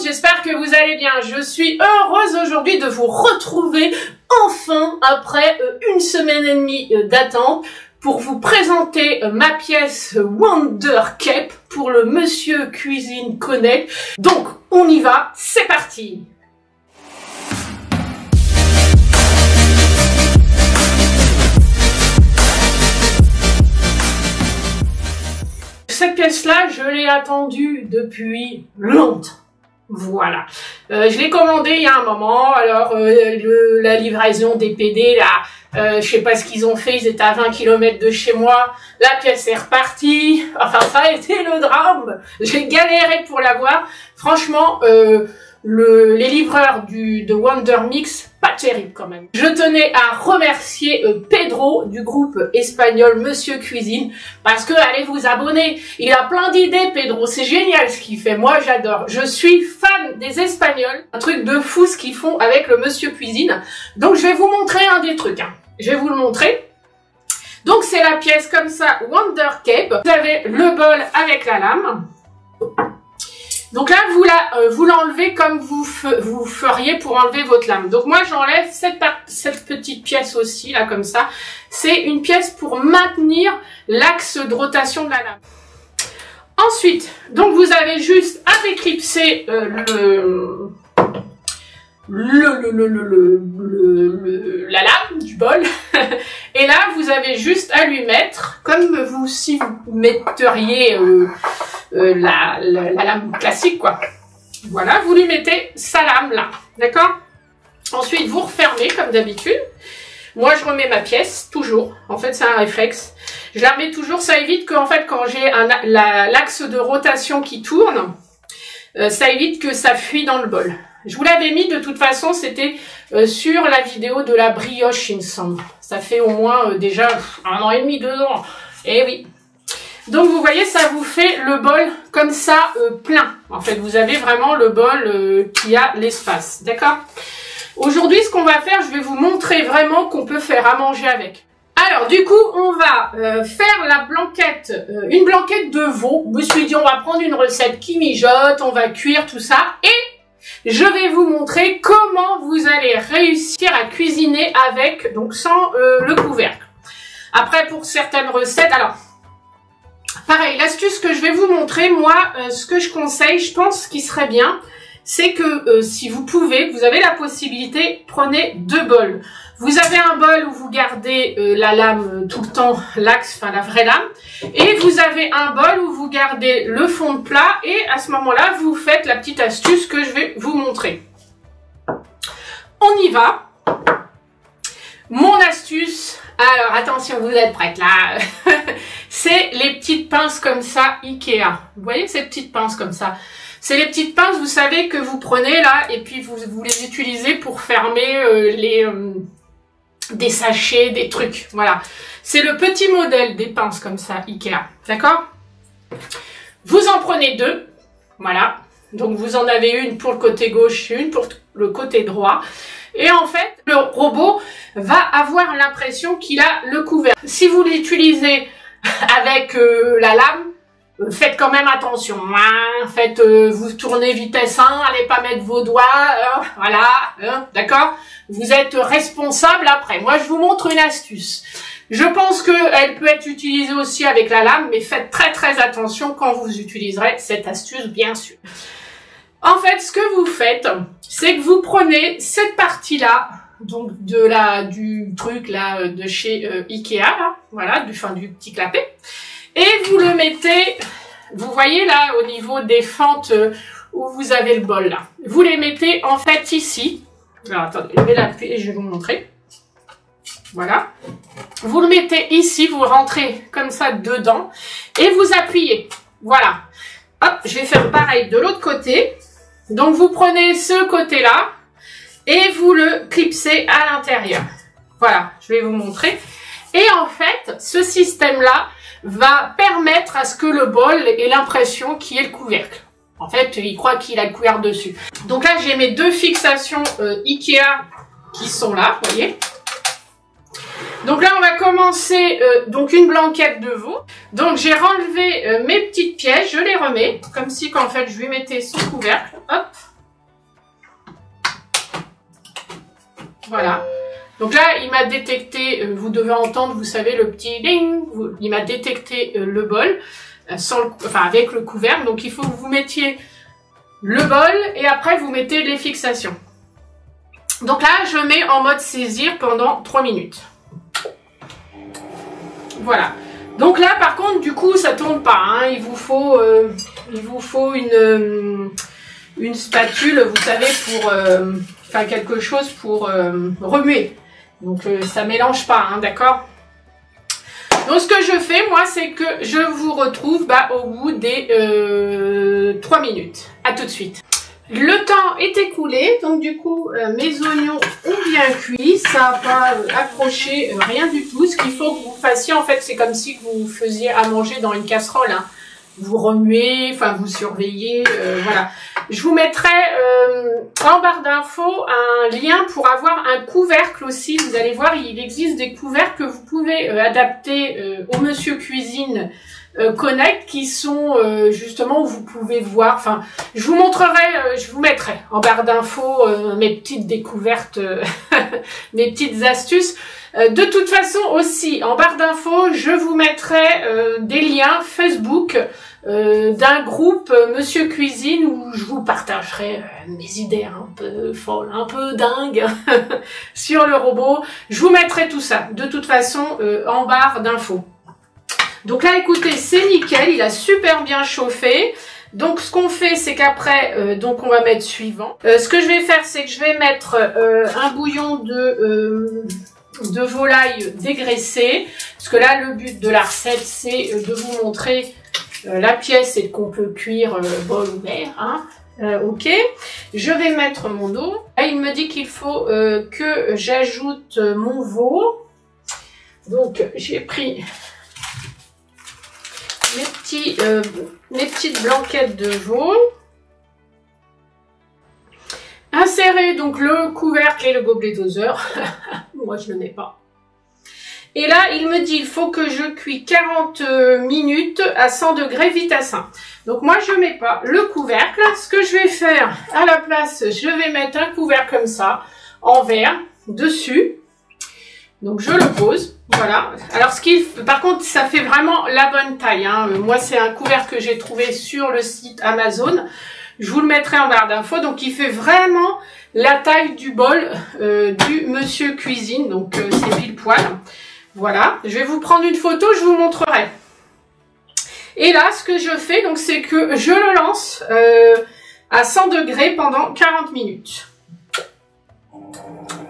monde, j'espère que vous allez bien. Je suis heureuse aujourd'hui de vous retrouver enfin après une semaine et demie d'attente pour vous présenter ma pièce WunderCap pour le Monsieur Cuisine Connect. Donc on y va, c'est parti! Cette pièce-là, je l'ai attendue depuis longtemps. Voilà. Je l'ai commandée il y a un moment. Alors, la livraison DPD, là, je sais pas ce qu'ils ont fait. Ils étaient à 20 km de chez moi. La pièce est repartie. Enfin, ça a été le drame. J'ai galéré pour l'avoir. Franchement, les livreurs de WunderMix, pas terrible quand même. Je tenais à remercier Pedro du groupe espagnol Monsieur Cuisine, parce que allez vous abonner, il a plein d'idées Pedro, c'est génial ce qu'il fait, moi j'adore. Je suis fan des Espagnols, un truc de fou ce qu'ils font avec le Monsieur Cuisine. Donc je vais vous montrer un des trucs, hein. Je vais vous le montrer. Donc c'est la pièce comme ça, WunderCap. Vous avez le bol avec la lame. Donc là, vous l'enlevez comme vous feriez pour enlever votre lame. Donc moi, j'enlève cette petite pièce aussi, là, comme ça. C'est une pièce pour maintenir l'axe de rotation de la lame. Ensuite, donc vous avez juste à déclipser la lame du bol. Et là, vous avez juste à lui mettre, comme vous, si vous metteriez... la lame classique quoi. Voilà, vous lui mettez sa lame là, d'accord? Ensuite vous refermez comme d'habitude. Moi je remets ma pièce toujours, en fait c'est un réflexe, je la remets toujours, ça évite que en fait quand j'ai l'axe de rotation qui tourne, ça évite que ça fuit dans le bol. Je vous l'avais mis de toute façon, c'était sur la vidéo de la brioche il me semble, ça fait au moins déjà un an et demi, 2 ans, et oui. Donc vous voyez, ça vous fait le bol comme ça plein. En fait, vous avez vraiment le bol qui a l'espace, d'accord? Aujourd'hui, ce qu'on va faire, je vais vous montrer vraiment qu'on peut faire à manger avec. Alors du coup, on va faire la blanquette, une blanquette de veau. Je me suis dit, on va prendre une recette qui mijote, on va cuire tout ça. Et je vais vous montrer comment vous allez réussir à cuisiner avec, donc sans le couvercle. Après, pour certaines recettes, alors... Pareil, l'astuce que je vais vous montrer, moi, ce que je conseille, je pense qu'il serait bien, c'est que si vous pouvez, vous avez la possibilité, prenez 2 bols. Vous avez un bol où vous gardez la lame tout le temps, l'axe, enfin la vraie lame, et vous avez un bol où vous gardez le fond de plat, et à ce moment-là, vous faites la petite astuce que je vais vous montrer. On y va. Mon astuce, alors attention, vous êtes prêtes là, c'est les petites pinces comme ça, Ikea. Vous voyez ces petites pinces comme ça? C'est les petites pinces, vous savez, que vous prenez là et puis vous les utilisez pour fermer des sachets, des trucs. Voilà, c'est le petit modèle des pinces comme ça, Ikea. D'accord? Vous en prenez 2, voilà. Donc vous en avez une pour le côté gauche et une pour le côté droit. Et en fait, le robot va avoir l'impression qu'il a le couvercle. Si vous l'utilisez avec la lame, faites quand même attention. Hein, faites, vous tournez vitesse 1, allez pas mettre vos doigts, voilà, d'accord? Vous êtes responsable après. Moi, je vous montre une astuce. Je pense qu'elle peut être utilisée aussi avec la lame, mais faites très très attention quand vous utiliserez cette astuce, bien sûr. En fait, ce que vous faites, c'est que vous prenez cette partie-là, donc du truc là de chez Ikea, là, voilà, du petit clapet, et vous le mettez, vous voyez là au niveau des fentes où vous avez le bol là, vous les mettez en fait ici. Alors attendez, je vais l'appuyer et je vais vous montrer. Voilà, vous le mettez ici, vous rentrez comme ça dedans et vous appuyez. Voilà. Hop, je vais faire pareil de l'autre côté. Donc, vous prenez ce côté-là et vous le clipsez à l'intérieur. Voilà, je vais vous montrer. Et en fait, ce système-là va permettre à ce que le bol ait l'impression qu'il y ait le couvercle. En fait, il croit qu'il a le couvercle dessus. Donc là, j'ai mes 2 fixations Ikea qui sont là, vous voyez. Donc là on va commencer donc une blanquette de veau. Donc j'ai relevé mes petites pièces, je les remets, comme si qu'en fait je lui mettais son couvercle. Hop. Voilà. Donc là il m'a détecté, vous devez entendre, vous savez, le petit ding, il m'a détecté le bol, avec le couvercle. Donc il faut que vous mettiez le bol et après vous mettez les fixations. Donc là je mets en mode saisir pendant 3 minutes. Voilà. Donc là par contre du coup ça tourne pas, hein. Il vous faut une spatule, vous savez, pour quelque chose pour remuer. Donc ça mélange pas, hein, d'accord? Donc ce que je fais moi, c'est que je vous retrouve au bout des 3 minutes. À tout de suite. Le temps est écoulé, donc du coup mes oignons ont bien cuit, ça n'a pas accroché, rien du tout. Ce qu'il faut que vous fassiez en fait, c'est comme si vous faisiez à manger dans une casserole, hein. Vous remuez, enfin vous surveillez, voilà. Je vous mettrai en barre d'infos un lien pour avoir un couvercle aussi. Vous allez voir, il existe des couvercles que vous pouvez adapter au Monsieur Cuisine Connect, qui sont justement où vous pouvez voir. Enfin, je vous montrerai, je vous mettrai en barre d'infos mes petites découvertes, mes petites astuces. De toute façon aussi, en barre d'infos, je vous mettrai des liens Facebook d'un groupe Monsieur Cuisine où je vous partagerai mes idées un peu folles, un peu dingues sur le robot. Je vous mettrai tout ça, de toute façon, en barre d'infos. Donc là, écoutez, c'est nickel, il a super bien chauffé. Donc ce qu'on fait, c'est qu'après, donc on va mettre suivant. Ce que je vais faire, c'est que je vais mettre un bouillon de volaille dégraissée. Parce que là, le but de la recette, c'est de vous montrer la pièce et qu'on peut cuire bol ouvert, hein. Ok, je vais mettre mon eau. Là, il me dit qu'il faut que j'ajoute mon veau. Donc j'ai pris mes petites blanquettes de veau. Insérer donc le couvercle et le gobelet doseur. Moi je ne le mets pas. Et là il me dit il faut que je cuis 40 minutes à 100 degrés vitassin. Donc moi je ne mets pas le couvercle. Ce que je vais faire à la place, je vais mettre un couvercle comme ça en verre dessus. Donc je le pose, voilà. Alors par contre, ça fait vraiment la bonne taille, hein. Moi, c'est un couvercle que j'ai trouvé sur le site Amazon. Je vous le mettrai en barre d'infos. Donc il fait vraiment la taille du bol du Monsieur Cuisine. Donc c'est pile poil. Voilà. Je vais vous prendre une photo, je vous montrerai. Et là, ce que je fais, donc, c'est que je le lance à 100 degrés pendant 40 minutes.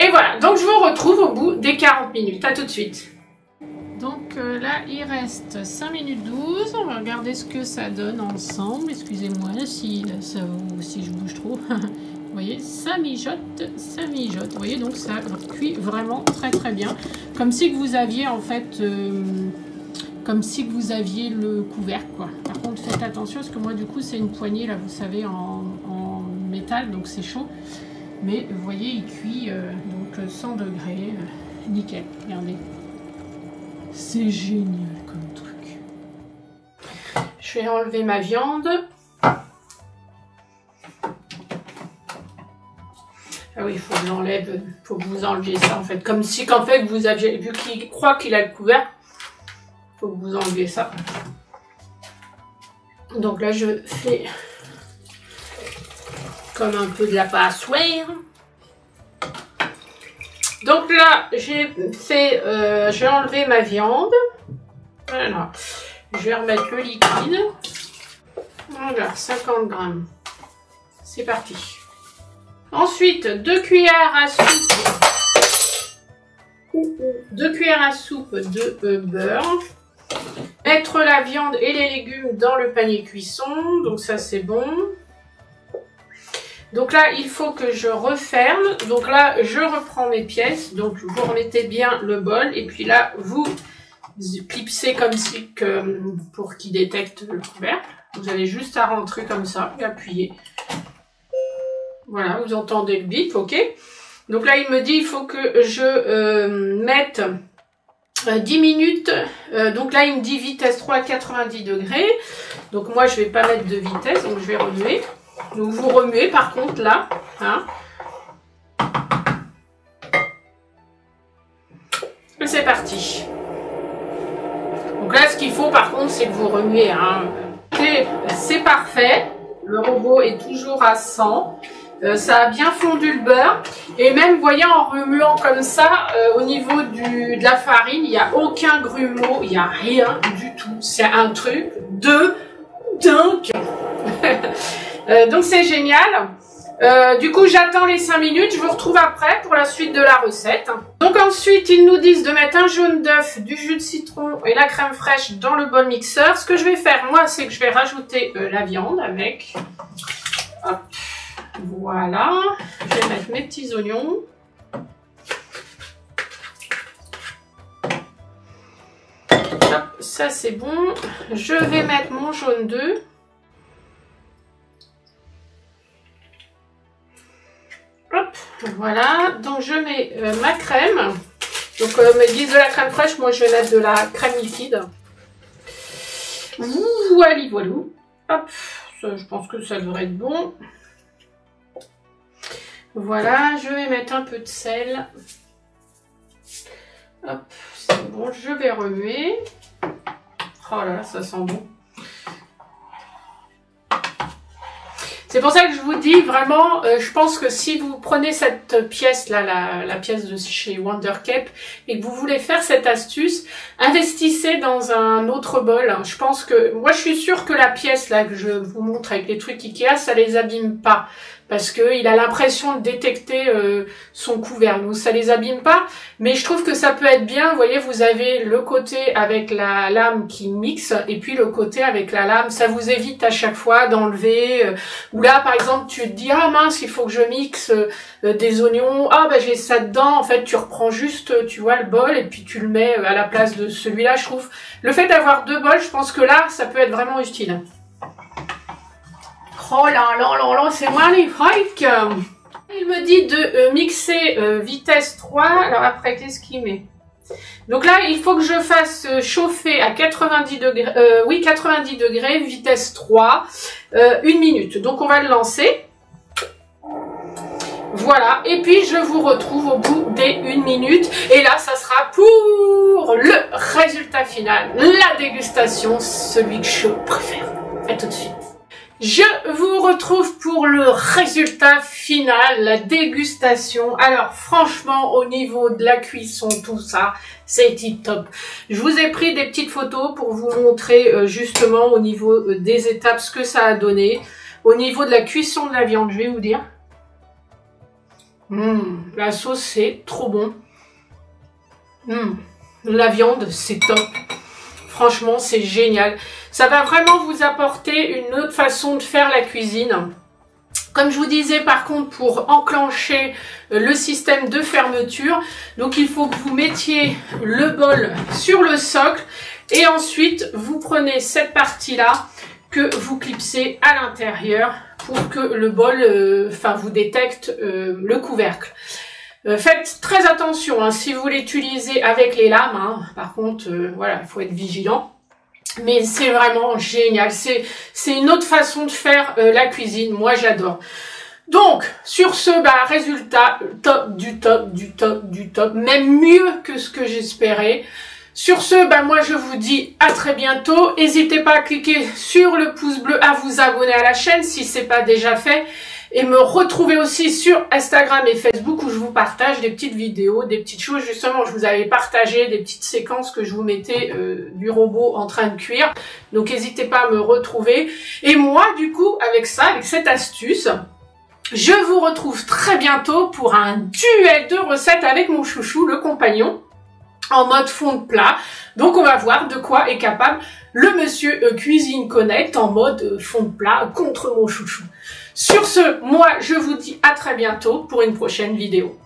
Et voilà, donc je vous retrouve au bout des 40 minutes, à tout de suite. Donc là, il reste 5 minutes 12, on va regarder ce que ça donne ensemble. Excusez-moi si je bouge trop. Vous voyez, ça mijote, ça mijote. Vous voyez, donc ça cuit vraiment très très bien. Comme si que vous aviez en fait, comme si que vous aviez le couvercle, quoi. Par contre, faites attention, parce que moi du coup, c'est une poignée, là, vous savez, en métal, donc c'est chaud. Mais vous voyez, il cuit donc 100 degrés, nickel, regardez. C'est génial comme truc. Je vais enlever ma viande. Ah oui, il faut que j'enlève, faut que vous enleviez ça en fait. Comme si qu'en fait, vous aviez, vu qu'il croit qu'il a le couvercle, faut que vous enleviez ça. Donc là, je fais comme un peu de la passoire. Donc là, j'ai enlevé ma viande. Voilà. Je vais remettre le liquide. Voilà, 50 grammes. C'est parti. Ensuite, 2 cuillères à soupe de beurre. Mettre la viande et les légumes dans le panier cuisson. Donc ça, c'est bon. Donc là, il faut que je referme. Donc là, je reprends mes pièces. Donc, vous remettez bien le bol. Et puis là, vous clipsez comme si que pour qu'il détecte le couvercle. Vous avez juste à rentrer comme ça et appuyer. Voilà, vous entendez le bip, ok. Donc là, il me dit, il faut que je mette 10 minutes, donc là il me dit vitesse 3 à 90 degrés, donc moi je vais pas mettre de vitesse, donc je vais remuer. Donc vous remuez par contre là, hein. Et c'est parti. Donc là ce qu'il faut par contre c'est que vous remuez, hein. C'est parfait, le robot est toujours à 100. Ça a bien fondu le beurre, et même vous voyez en remuant comme ça, au niveau de la farine, il n'y a aucun grumeau, il n'y a rien du tout. C'est un truc de dingue. Donc c'est génial. Du coup j'attends les 5 minutes, je vous retrouve après pour la suite de la recette. Donc ensuite ils nous disent de mettre un jaune d'œuf, du jus de citron et la crème fraîche dans le bol mixeur. Ce que je vais faire moi c'est que je vais rajouter la viande avec... Hop. Voilà, je vais mettre mes petits oignons. Hop, ça c'est bon. Je vais mettre mon jaune d'œuf. Hop, voilà. Donc je mets ma crème. Donc ils disent de la crème fraîche, moi je vais mettre de la crème liquide. Voilà, voilà. Hop, ça, je pense que ça devrait être bon. Voilà, je vais mettre un peu de sel. Hop, c'est bon, je vais remuer. Oh là là, ça sent bon. C'est pour ça que je vous dis vraiment, je pense que si vous prenez cette pièce-là, la pièce de chez WunderCap, et que vous voulez faire cette astuce, investissez dans un autre bol. Hein. Je pense que, moi je suis sûre que la pièce-là que je vous montre avec les trucs Ikea, ça les abîme pas. Parce qu'il a l'impression de détecter son couvercle. Donc ça les abîme pas, mais je trouve que ça peut être bien. Vous voyez, vous avez le côté avec la lame qui mixe, et puis le côté avec la lame. Ça vous évite à chaque fois d'enlever. Ou là, par exemple, tu te dis « Ah mince, il faut que je mixe des oignons. Ah ben j'ai ça dedans. » En fait, tu reprends juste, tu vois, le bol, et puis tu le mets à la place de celui-là, je trouve. Le fait d'avoir deux bols, je pense que là, ça peut être vraiment utile. Oh là là là là, c'est magnifique. Il me dit de mixer vitesse 3. Alors après, qu'est-ce qu'il met? Donc là, il faut que je fasse chauffer à 90 degrés, 90 degrés, vitesse 3, 1 minute. Donc on va le lancer. Voilà, et puis je vous retrouve au bout des 1 minute. Et là, ça sera pour le résultat final, la dégustation, celui que je préfère. À tout de suite. Je vous retrouve pour le résultat final, la dégustation. Alors franchement, au niveau de la cuisson, tout ça, c'est tip top. Je vous ai pris des petites photos pour vous montrer justement au niveau des étapes ce que ça a donné. Au niveau de la cuisson de la viande, je vais vous dire. La sauce, c'est trop bon. La viande, c'est top. Franchement, c'est génial. Ça va vraiment vous apporter une autre façon de faire la cuisine. Comme je vous disais, par contre, pour enclencher le système de fermeture, donc il faut que vous mettiez le bol sur le socle et ensuite vous prenez cette partie-là que vous clipsez à l'intérieur pour que le bol, vous détecte le couvercle. Faites très attention, hein, si vous l'utilisez avec les lames, hein, par contre, voilà, il faut être vigilant. Mais c'est vraiment génial, c'est une autre façon de faire la cuisine, moi j'adore. Donc, sur ce, résultat top du top du top du top, même mieux que ce que j'espérais. Sur ce, moi je vous dis à très bientôt. N'hésitez pas à cliquer sur le pouce bleu, à vous abonner à la chaîne si ce n'est pas déjà fait. Et me retrouver aussi sur Instagram et Facebook où je vous partage des petites vidéos, des petites choses. Justement, je vous avais partagé des petites séquences que je vous mettais du robot en train de cuire. Donc, n'hésitez pas à me retrouver. Et moi, du coup, avec ça, avec cette astuce, je vous retrouve très bientôt pour un duel de recettes avec mon chouchou, le compagnon, en mode fond de plat. Donc, on va voir de quoi est capable le monsieur Cuisine Connect en mode fond de plat contre mon chouchou. Sur ce, moi, je vous dis à très bientôt pour une prochaine vidéo.